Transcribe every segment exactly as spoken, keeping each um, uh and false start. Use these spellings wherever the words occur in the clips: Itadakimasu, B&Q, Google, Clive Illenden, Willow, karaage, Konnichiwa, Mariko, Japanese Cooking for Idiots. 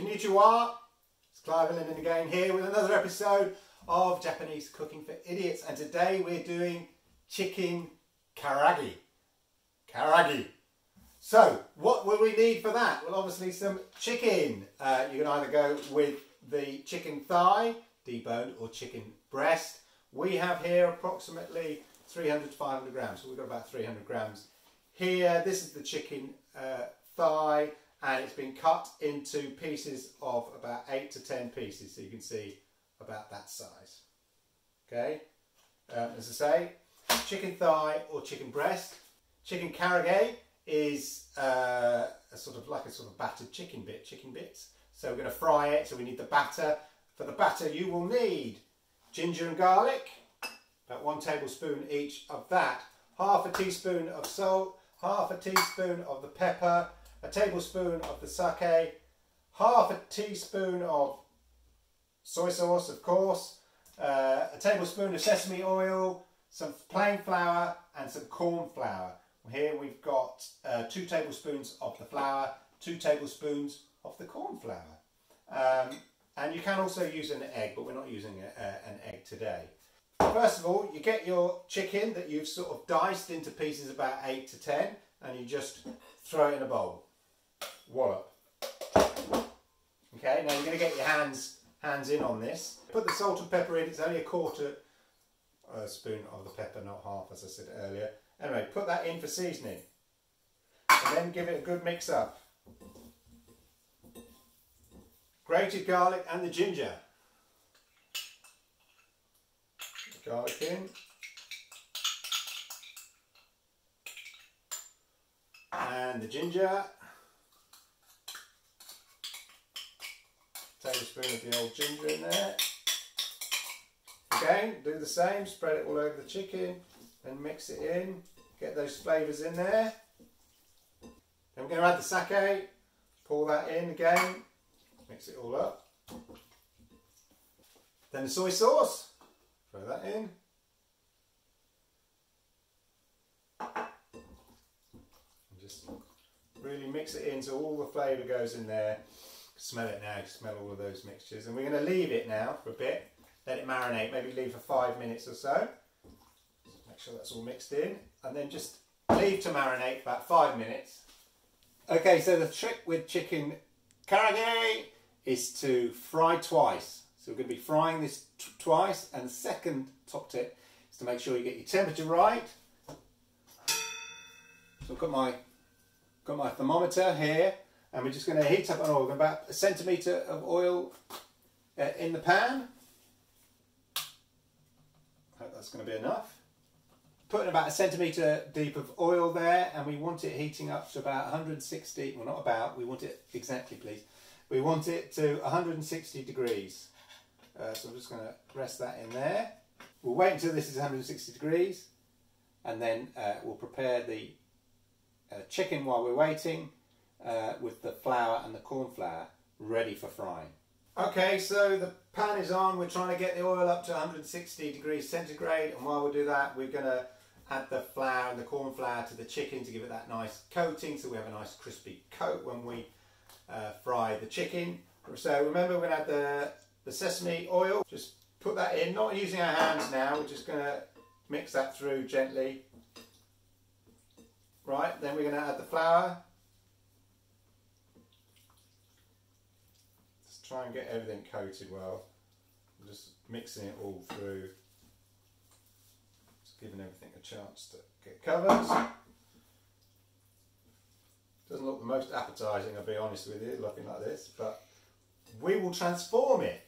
Konnichiwa, it's Clive Illenden again here with another episode of Japanese Cooking for Idiots, and today we're doing chicken karaage. Karaage. So what will we need for that? Well, obviously some chicken. Uh, you can either go with the chicken thigh, deboned, or chicken breast. We have here approximately three hundred to five hundred grams, so we've got about three hundred grams here. This is the chicken uh, thigh, and it's been cut into pieces of about eight to ten pieces, so you can see about that size. Okay, um, as I say, chicken thigh or chicken breast. Chicken karaage is uh, a sort of like a sort of battered chicken bit, chicken bits. So we're going to fry it, so we need the batter. For the batter you will need ginger and garlic, about one tablespoon each of that, half a teaspoon of salt, half a teaspoon of the pepper, a tablespoon of the sake, half a teaspoon of soy sauce, of course, uh, a tablespoon of sesame oil, some plain flour and some corn flour. Here we've got uh, two tablespoons of the flour, two tablespoons of the corn flour. Um, and you can also use an egg, but we're not using a, a, an egg today. First of all, you get your chicken that you've sort of diced into pieces about eight to ten, and you just throw it in a bowl. Wallop. Okay, now you're going to get your hands hands in on this. Put the salt and pepper in. It's only a quarter a spoon of the pepper, not half, as I said earlier. Anyway, put that in for seasoning. And then give it a good mix up. Grated garlic and the ginger. The garlic in. And the ginger. Tablespoon of the old ginger in there. Again, do the same, spread it all over the chicken and mix it in. Get those flavours in there. Then we're going to add the sake, pour that in again, mix it all up. Then the soy sauce, throw that in. And just really mix it in so all the flavour goes in there. Smell it now, smell all of those mixtures. And we're going to leave it now for a bit, let it marinate, maybe leave for five minutes or so. Make sure that's all mixed in, and then just leave to marinate about five minutes. Okay, so the trick with chicken karaage is to fry twice. So we're going to be frying this twice, and the second top tip is to make sure you get your temperature right. So I've got my, got my thermometer here. And we're just going to heat up an oil, about a centimetre of oil uh, in the pan. I hope that's going to be enough. Putting about a centimetre deep of oil there, and we want it heating up to about one hundred sixty, well not about, we want it exactly please. We want it to one hundred sixty degrees. Uh, so I'm just going to rest that in there. We'll wait until this is one hundred sixty degrees, and then uh, we'll prepare the uh, chicken while we're waiting. Uh, with the flour and the corn flour ready for frying. Okay, so the pan is on, we're trying to get the oil up to one hundred sixty degrees centigrade, and while we do that we're going to add the flour and the corn flour to the chicken to give it that nice coating, so we have a nice crispy coat when we uh, fry the chicken. So remember, we're going to add the, the sesame oil, just put that in, not using our hands now, we're just going to mix that through gently. Right, then we're going to add the flour. Try and get everything coated well. I'm just mixing it all through, just giving everything a chance to get covered. Doesn't look the most appetising, I'll be honest with you, looking like this, but we will transform it.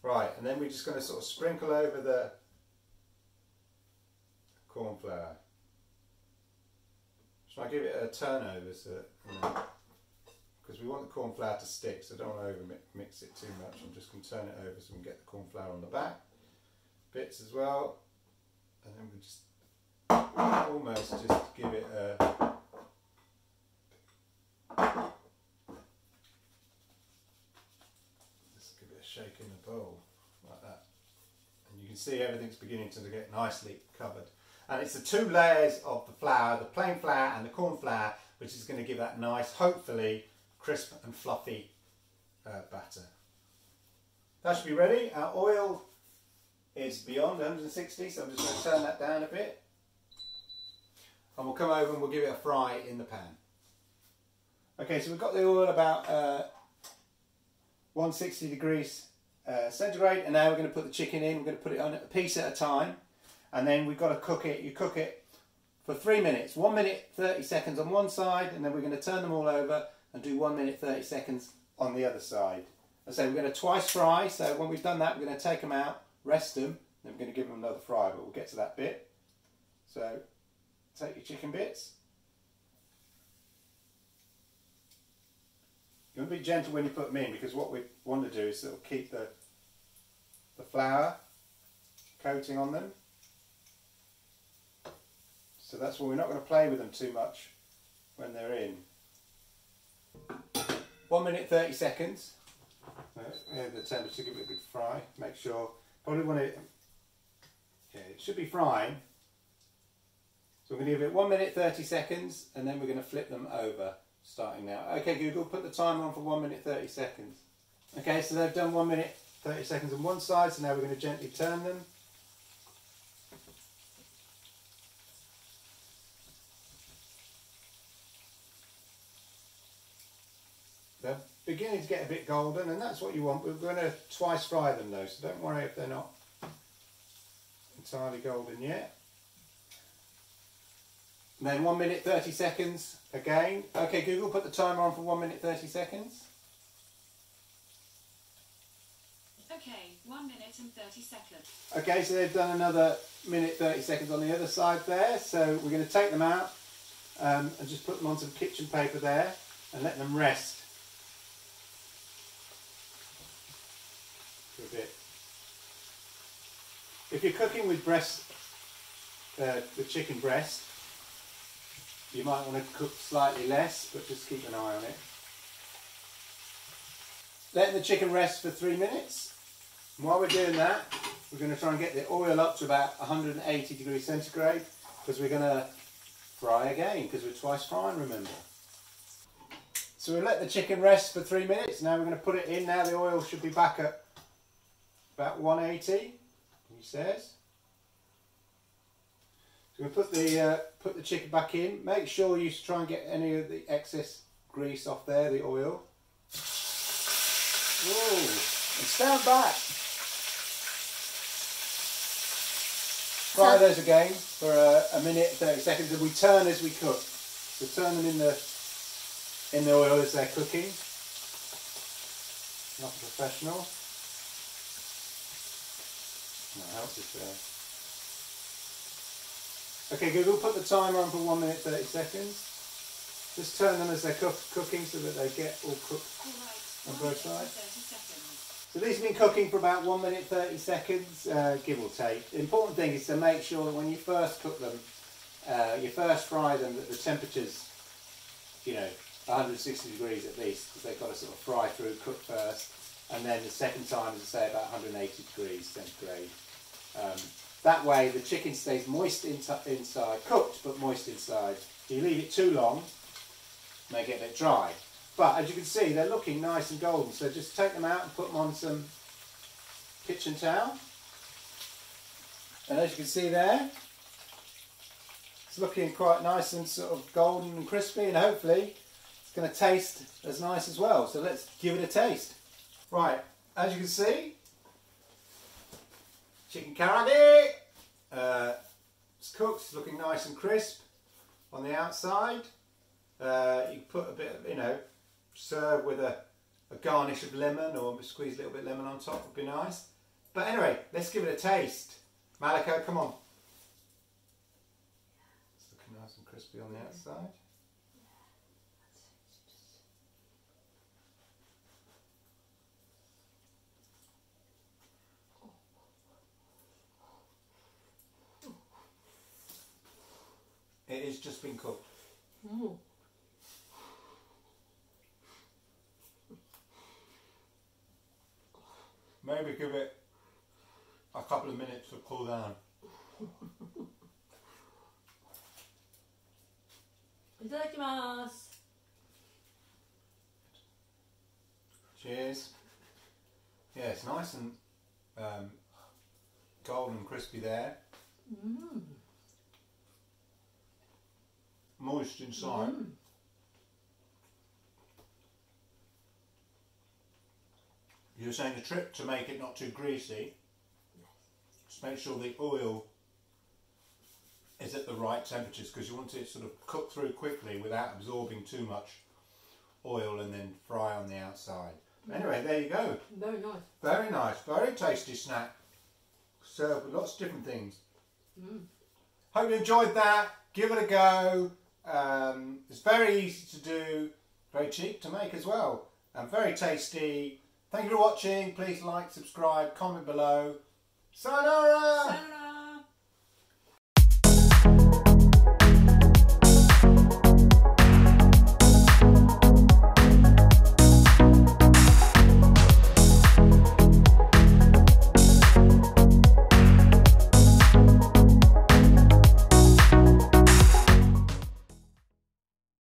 Right, and then we're just going to sort of sprinkle over the corn flour. Shall I give it a turnover so that, you know, because we want the corn flour to stick, so don't want to over mix it too much. I'm just going to turn it over so we can get the corn flour on the back bits as well, and then we just almost just give it a just give it a shake in the bowl like that, and you can see everything's beginning to get nicely covered. And it's the two layers of the flour, the plain flour and the corn flour, which is going to give that nice, hopefully crisp and fluffy uh, batter. That should be ready. Our oil is beyond one hundred sixty, so I'm just going to turn that down a bit. And we'll come over and we'll give it a fry in the pan. Okay, so we've got the oil about uh, one hundred sixty degrees uh, centigrade, and now we're going to put the chicken in. We're going to put it on a piece at a time, and then we've got to cook it. You cook it for three minutes, one minute thirty seconds on one side, and then we're going to turn them all over and do one minute thirty seconds on the other side. As I say, we're going to twice fry. So when we've done that, we're going to take them out, rest them, then we're going to give them another fry. But we'll get to that bit. So take your chicken bits. You want to be gentle when you put them in, because what we want to do is sort of keep the, the flour coating on them. So that's why we're not going to play with them too much when they're in. one minute thirty seconds. The temperature to give it a good fry. Make sure, probably want to, yeah, it should be frying. So we're going to give it one minute thirty seconds and then we're going to flip them over. Starting now. Okay, Google, put the timer on for one minute thirty seconds. Okay, so they've done one minute thirty seconds on one side, so now we're going to gently turn them. They're beginning to get a bit golden, and that's what you want. We're going to twice fry them though, so don't worry if they're not entirely golden yet. And then one minute thirty seconds again. Okay, Google, put the timer on for one minute thirty seconds. Okay, one minute and thirty seconds. Okay, so they've done another minute thirty seconds on the other side there. So we're going to take them out um, and just put them on some kitchen paper there and let them rest for a bit. If you're cooking with breast, uh, with chicken breast, you might want to cook slightly less, but just keep an eye on it. Let the chicken rest for three minutes. And while we're doing that, we're going to try and get the oil up to about one hundred eighty degrees centigrade, because we're going to fry again, because we're twice frying, remember. So we'll let the chicken rest for three minutes. Now we're going to put it in. Now the oil should be back at about one eighty, he says. So we're going to put the, uh, put the chicken back in. Make sure you try and get any of the excess grease off there, the oil. Whoa, and stand back. Fry those again for uh, a minute, thirty seconds, and we turn as we cook. So turn them in the, in the oil as they're cooking. Not professional. That helps us there. Okay, Google, put the timer on for one minute thirty seconds. Just turn them as they're cook cooking so that they get all cooked all right. on both sides. So these have been cooking for about one minute thirty seconds, uh, give or take. The important thing is to make sure that when you first cook them, uh, you first fry them, that the temperature's, you know, one hundred sixty degrees at least, because they've got to sort of fry through, cook first, and then the second time, as I say, about one hundred eighty degrees centigrade. Um, That way the chicken stays moist inside, cooked but moist inside. If you leave it too long, they get a bit dry. But as you can see, they're looking nice and golden. So just take them out and put them on some kitchen towel. And as you can see there, it's looking quite nice and sort of golden and crispy, and hopefully it's going to taste as nice as well. So let's give it a taste. Right, as you can see, chicken karaage! Uh, it's cooked, looking nice and crisp on the outside. Uh, you put a bit of, you know, serve with a, a garnish of lemon, or squeeze a little bit of lemon on top would be nice. But anyway, let's give it a taste. Mariko, come on. It's looking nice and crispy on the outside. It has just been cooked. Mm. Maybe give it a couple of minutes to cool down. Itadakimasu. Cheers. Yeah, it's nice and um, golden and crispy there. Mm. Moist inside. Mm. You were saying a trick to make it not too greasy. Yes. Just make sure the oil is at the right temperatures, because you want it to sort of cook through quickly without absorbing too much oil and then fry on the outside. But anyway, there you go. Very nice. Very nice. Very tasty snack. Served with lots of different things. Mm. Hope you enjoyed that. Give it a go. Um, it's very easy to do. Very cheap to make as well. And very tasty. Thank you for watching. Please like, subscribe, comment below. Sayonara! Sayonara!